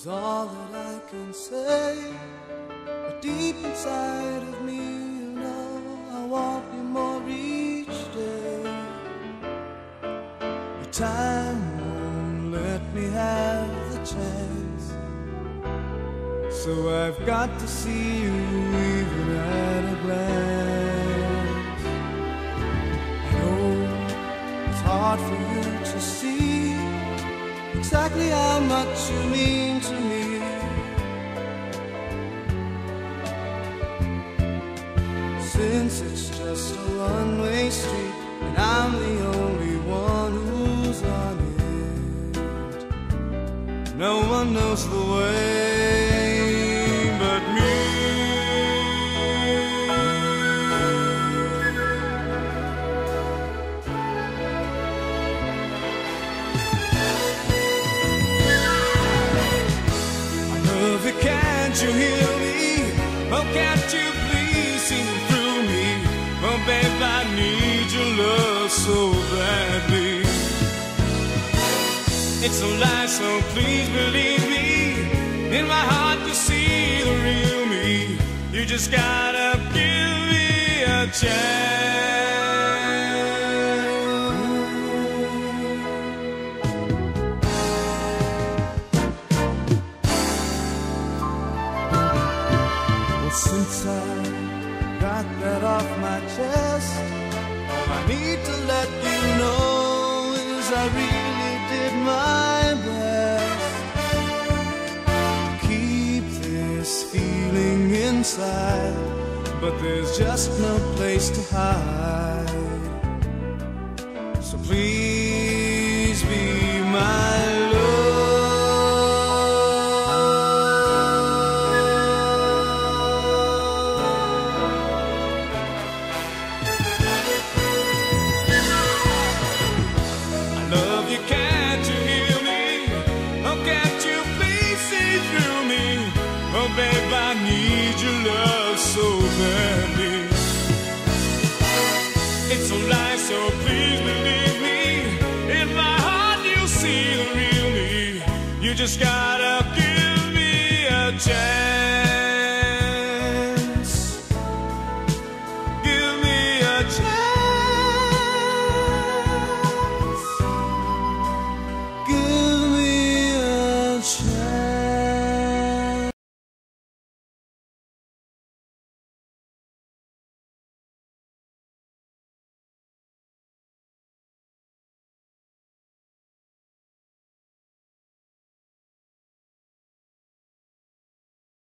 is all that I can say. But deep inside of me, you know, I want you more each day. But time won't let me have the chance, so I've got to see you even at a glance. I know it's hard for you to see exactly how much you mean to me. Since it's just a one-way street and I'm the only one who's on it, no one knows the way but me. Can't you hear me? Oh, can't you please see through me? Oh, babe, I need your love so badly. It's a lie, so please believe me. In my heart you see the real me. You just gotta give me a chance. Since I got that off my chest, all I need to let you know is I really did my best to keep this feeling inside, but there's just no place to hide. So please be mine. It's a lie, so please believe me. In my heart you see the real me. You just gotta